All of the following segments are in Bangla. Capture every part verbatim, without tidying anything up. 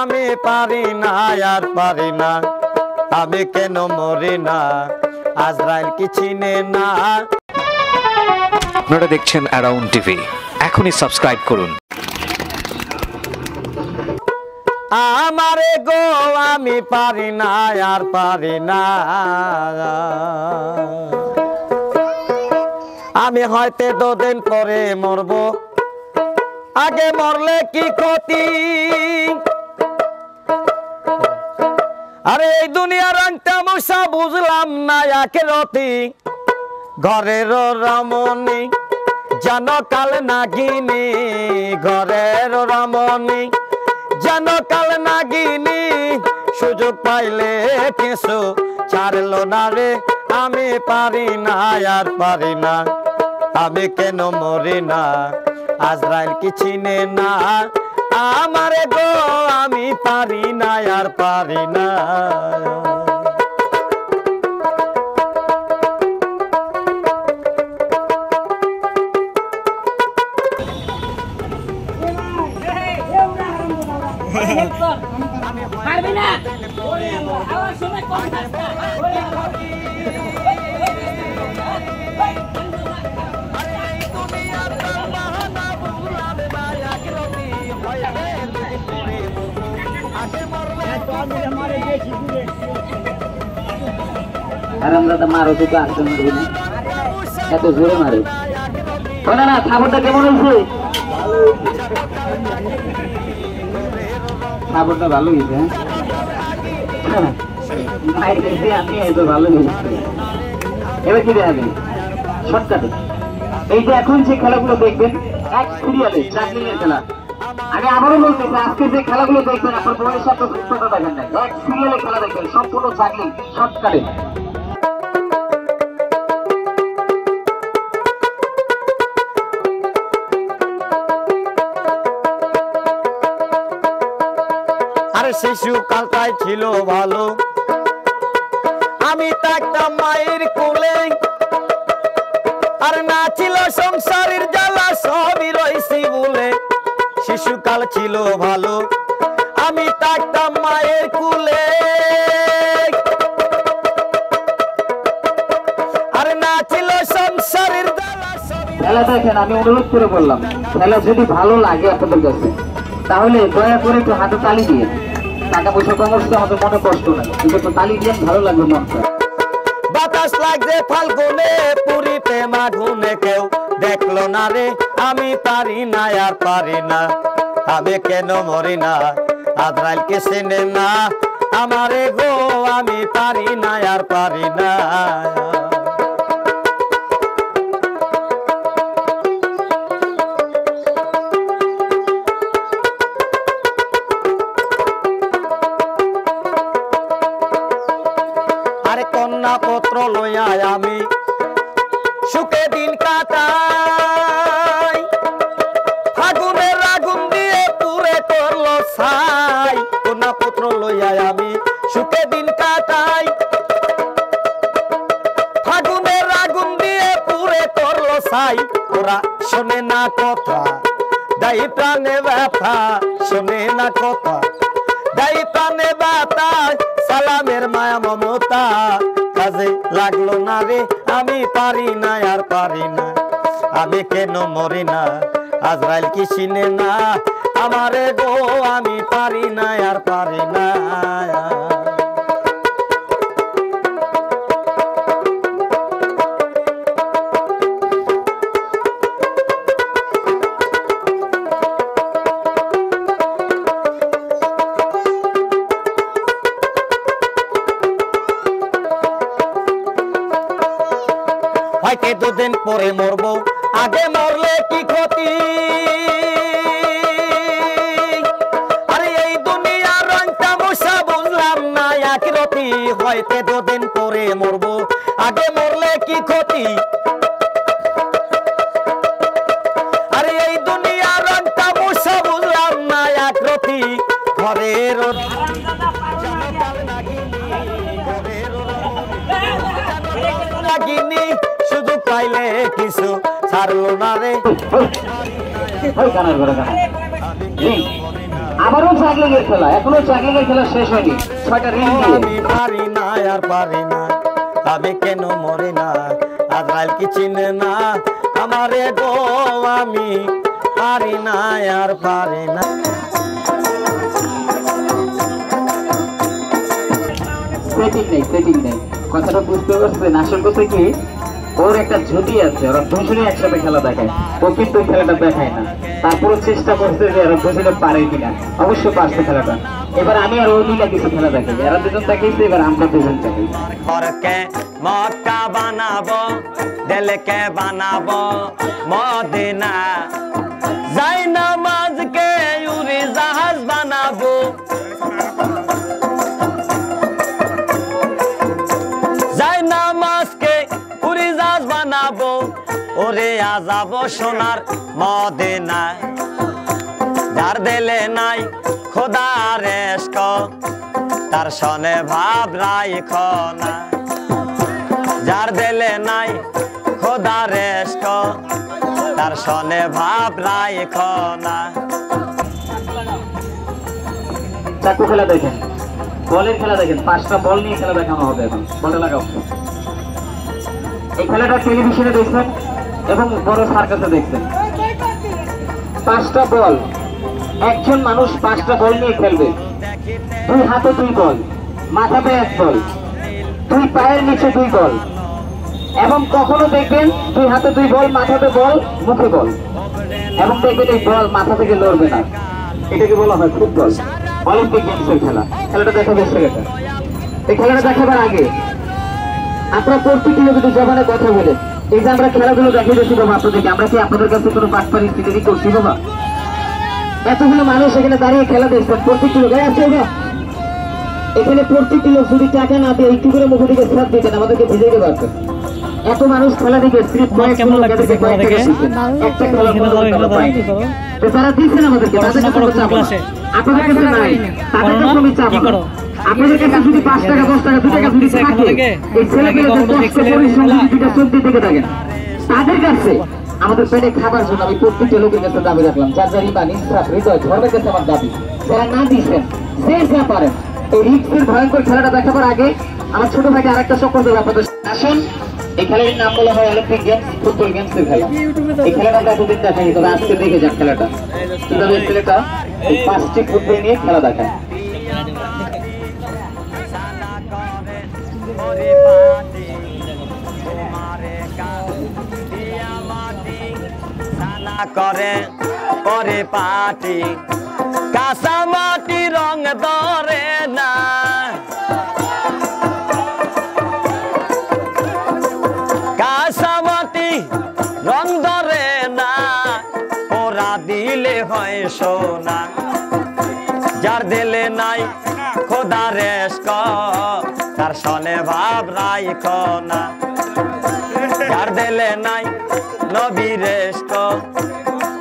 আমি পারি না আর পারি না, আমি কেন মরি না, আজরাইল কি চিনে না। আপনারা দেখছেন অ্যারাউন্ড টিভি, এখনই সাবস্ক্রাইব করুন। আমারে গো আমি পারি না আর পারি না, আমি হয়তো দুদিন পরে মরব, আগে মরলে কি ক্ষতি। আরে এই দুনিয়া রংটা মশা বুঝলাম না একে রতি, ঘরের রমণী যেন কাল নাগিনী, ঘরের রমণী যেন কাল নাগিনী, সুযোগ পাইলে কিছু ছাড়লো না রে। আমি পারি না আর পারি না, আমি কেন মরি না, আজরাইল কি চিনে না। আমারে গো আমি পারি না আর পারি না। হারামজাদা মারো তো কার জন্য মারবি, এত জোরে মারে না না। খাবারটা কেমন হয়েছে? খাবারটা ভালো হয়েছে, আমি এত ভালো হয়েছে। এবার কি দেখাবেন শর্টকাটে? এইটা এখন যে খেলাগুলো দেখবেন এক সিরিয়ালে চাকরির খেলা, আমি আবারও বলতে আজকে যে খেলাগুলো দেখবেন আপনার বইয়ের সাথে যুক্তটা দেখেন না, এক সিরিয়ালে খেলা দেখবেন সম্পূর্ণ চাকরি শর্টকাটে। শিশুকাল তাই ছিল ভালো, আমি থাকতাম মায়ের কোলে, আর না ছিল সংসারের জ্বালা, সবই রইছি বলে। শিশুকাল ছিল ভালো, আমি থাকতাম মায়ের কোলে, আর না ছিল সংসারের জ্বালা। খেলা দেখেন, আমি অনুরোধ করে বললাম, খেলা যদি ভালো লাগে আপনাদের কাছে তাহলে দয়া করে একটু হাতে তালি দিয়ে, টাকা পয়সা কমাচ্ছে আমাদের মনে কষ্ট নাই, কিন্তু একটু তালি দিয়ে ভালো লাগবে মনটা। বাতাস লাগছে ফাল্গুনে, পুরীতে মাগুনে, কেউ দেখলো না রে। আমি পারি না আর পারি না, আমি কেন মরি না, আজরাইল কে চিনে না। আমারে গো আমি পারি না আর পারি না। পত্র লইয়া আমি সুখে দিন কাটাই, আগুনের আগুন দিয়ে পুড়ে করল ছাই। কন্যা পত্র লইয়া আমি সুখে দিন কাটাই, আগুনের আগুন দিয়ে পুড়ে করল ছাই। ওরা শোনে না কথা, দাই প্রাণে ব্যথা, শোনে না কথা, দাই প্রাণে ব্যথা। সালামের মায়া মমতা কাজে লাগলো না রে। আমি পারি না আর পারি না, আমি কেন মরি না, আজরাইল কি চিনে না। আমারে গো আমি পারি না আর পারি না। হয়তো দুদিন পরে মরবো, আগে মরলে কি ক্ষতি। আরে এই দুনিয়ার রংটা মশা বুঝলাম না একই রতি, হয়তো দুদিন পরে মরবো, আগে মরলে কি ক্ষতি। আরে এই দুনিয়ার রংটা মশা বুঝলাম না এক রতি, ঘরের লাগিনি পাইলে কিছু ছাড়লো না রে। আবারও জাগলিং এর খেলা, এখনো জাগলিং এর খেলা শেষ হয়নি, ছয়টা রিল দিয়ে। আমি পারি না আর পারি না, তবে কেন মরে না, আজরাইল কি চিনে না আমারে গো, আমি পারি না আর পারি না। সেটিং নেই, সেটিং নেই, কথাটা বুঝতে পারছেন? আসল কথা কি, ওর একটা ঝুঁটি আছে, ওরা দুজনে একসাথে খেলা দেখায়, ও কিন্তু খেলাটা দেখায় না, তারপরও চেষ্টা করছে যে ওরা দুজনে পারে কিনা, অবশ্য পারছে খেলাটা। এবার আমি আর ওই মিলা কিছু খেলা দেখাই, এরা দুজন দেখাইছে, এবার আমরা দুজন দেখাই। খরকে মক্কা বানাবো, দেলকে বানাবো মদিনা, যাই নামাজকে উড়ি জাহাজ বানাবো, যাই নামাজকে উড়ি জাহাজ বানাবো, ওরে আজাব সোনার মদিনা, যার দেলে নাই খোদা রেস্ক, তার সনে ভাব রাইখ না, যার দেলে নাই খোদা রেস্ক, তার সনে ভাব রাইখ না। চাকু খেলা দেখেন, বলের খেলা দেখেন, পাঁচটা বল নিয়ে খেলা দেখানো হবে। এখন বলটা লাগাও। এই খেলাটা টেলিভিশনে দেখবেন এবং বড় সার্কাসে দেখবেন। পাঁচটা বল, একজন মানুষ পাঁচটা বল নিয়ে খেলবে, দুই হাতে দুই বল, মাথাতে এক বল, দুই পায়ের নিচে দুই বল, এবং কখনো দেখবেন দুই হাতে দুই বল, মাথাতে বল, মুখে বল, এবং দেখবেন এই বল মাথা থেকে লড়বে না। এটাকে বলা হয় ফুটবল, অলিম্পিক গেমসের খেলা। খেলাটা দেখা যাচ্ছে, এটা এই খেলাটা দেখাবার আগে আপনার প্রত্যেকে যদি জবানে কথা বলেন, এই যে আমরা খেলাগুলো দেখিয়ে দিচ্ছি বাবা আপনাদেরকে, আমরা কি আপনাদের কাছে কোনো বাটপারি টিকিটি করছি বাবা? এতগুলো মানুষ এখানে দাঁড়িয়ে খেলা দেখছে, প্রত্যেকটি লোক আসছে বাবা, এখানে প্রত্যেকটি লোক যদি টাকা না দিয়ে একটু করে মুখে দিকে স্যাপ দিতেন, আমাদেরকে ভিজে দিতে পারতেন। এত মানুষ খেলা দেখে স্ট্রিপ বল কেমন লাগতেছে খেলা দেখে, একটা খেলা খেলা পাইনি তো তারা দিচ্ছেন আমাদেরকে, তাদেরকে কোনো চাপ আছে আপনাদের কাছে নাই, তাদেরকে কোনো চাপ কি করো আপনাদের কাছে, যদি পাঁচ টাকা দশ টাকা দু টাকা যদি থাকে, এই ছেলেগুলো কষ্ট করে সমাজে দুটা চলতে থেকে থাকেন, তাদের কাছে আমাদের পেটে খাবার জন্য আমি প্রত্যেকটা লোকের কাছে দাবি রাখলাম, যার যার ইমান ইনসাফ হৃদয় ধর্মের কাছে আমার দাবি, যারা না দিচ্ছেন যে যা পারেন, এই রিক্সের ভয়ঙ্কর খেলাটা দেখাবার আগে আমার ছোট ভাইকে আর একটা চক্কর দেবে আপনাদের। আসুন, এই খেলার নাম বলা হয় অলিম্পিক গেমস, ফুটবল গেমসের খেলা। এই খেলাটা এতদিন দেখাই, তবে আজকে দেখে যান খেলাটা, এই ছেলেটা এই পাঁচটি ফুটবল নিয়ে খেলা দেখায়। করে পরে পাটি কাঁচা মাটি রং ধরে না, কাঁচা মাটি রং ধরে না, ওরা দিলে হয় সোনা, যার দিলে নাই খোদা রেস্ক, তার সনে ভাব রাইখ না, যার দিলে নাই নবী রেস্ক,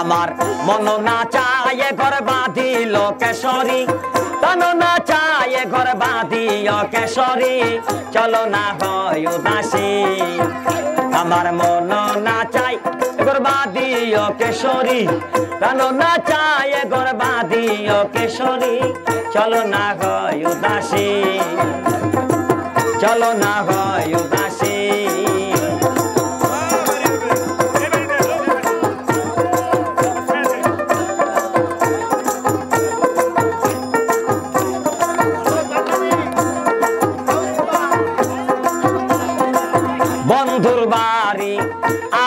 আমার মন না চায় ঘর বাঁধিল কেশরী, তন না চায় ঘর বাঁধিও কেশরী, চলো না হয় উদাসী, আমার মন না চায় ঘর বাঁধিও কেশরী, তন না চায় ঘর বাঁধিও কেশরী, চলো না হয় উদাসী, চলো না হয় উদাসী। বন্ধুর বাড়ি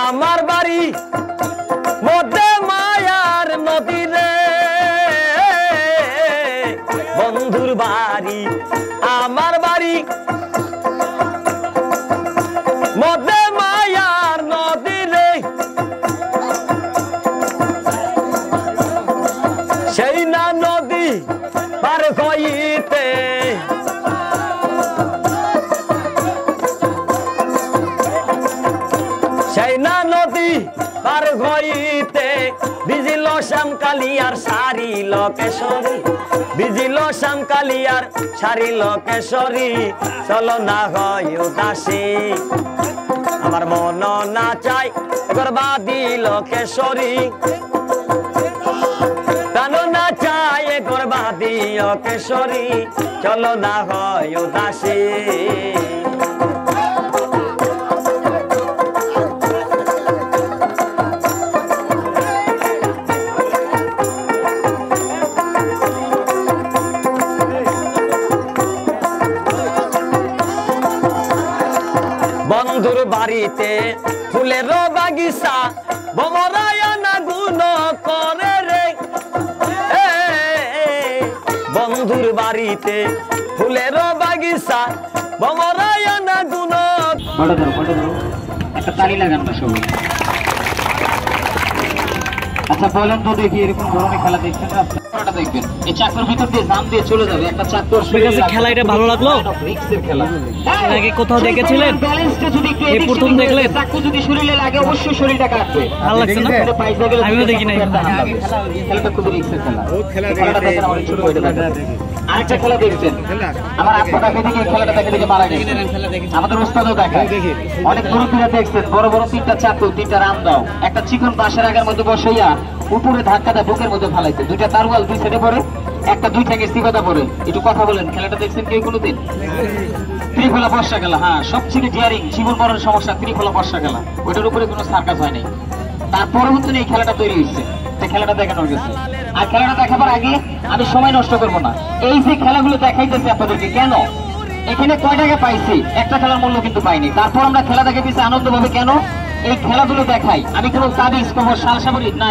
আমার বাড়ি মধ্যে মায়ার নদী রে, বন্ধুর বাড়ি আমার বাড়ি মধ্যে মায়ার নদী রে, সেই না নদী পার কইতে সেই না নদী পার কইতে বিজিল শ্যামকালিয়ার সারি লোকেশ্বরী বিজিল শ্যামকালিয়ার সারি লোকেশ্বরী চলো না হয় উদাসী আমার মন না চাই গর্বাদি Lokeshwari Dio kesori cholo na hoy udasi Bondur barite phulero bagisa bomoraya na guno kore বন্ধুর বাড়িতে ফুলের বাগিচা বমরায়া না গুণ বড় ধরো বড় ধরো একটা তালি লাগান না সবাই আচ্ছা বলেন তো দেখি এরকম ধরনের খেলা দেখছেন আপনারা দেখবেন এই চাকর ভিতর দিয়ে জাম দিয়ে চলে যাবে একটা চাকর সেটা খেলা এটা ভালো লাগলো রিক্সের খেলা আগে কোথাও দেখেছিলেন ব্যালেন্সটা যদি এই প্রথম দেখলে চাকু যদি শরীরে লাগে অবশ্যই শরীরটা কাটবে ভালো লাগছে না আমিও দেখি নাই খেলাটা খুব রিক্সের খেলা ও খেলা দেখেন আমার ছোট ভাইটা দেখেন আরেকটা খেলা দেখছেন আমার আপনারা দেখে কি খেলাটা দেখে দেখে মারা গেছে আমাদের ওস্তাদও দেখে অনেক বড় বড় দেখছেন বড় বড় তিনটা চাকু তিনটা রাম দাও একটা চিকন বাঁশের আগের মধ্যে বসাইয়া উপরে ধাক্কাটা বুকের মধ্যে ফালাইছে দুইটা তারওয়াল দুই সাইডে পড়ে একটা দুই থেকে সিকতা পড়ে একটু কথা বলেন খেলাটা দেখছেন কেউ কোনোদিন ত্রিখোলা বর্ষা খেলা হ্যাঁ সবচেয়ে ডিয়ারিং জীবন মরণ সমস্যা ত্রিখোলা বর্ষা খেলা ওটার উপরে কোনো সার্কাস হয় নাই তারপরে হচ্ছে এই খেলাটা তৈরি হয়েছে খেলাটা দেখানোর গেছে আর খেলাটা দেখাবার আগে আমি সময় নষ্ট করবো না এই যে খেলাগুলো দেখাইতেছি আপনাদেরকে কেন এখানে কয় টাকা পাইছি একটা খেলার মূল্য কিন্তু পাইনি তারপর আমরা খেলা দেখে পেয়েছি আনন্দ ভাবে কেন এই খেলাগুলো দেখাই আমি কোনো তাবিজ কোনো সালসাবরি নাই।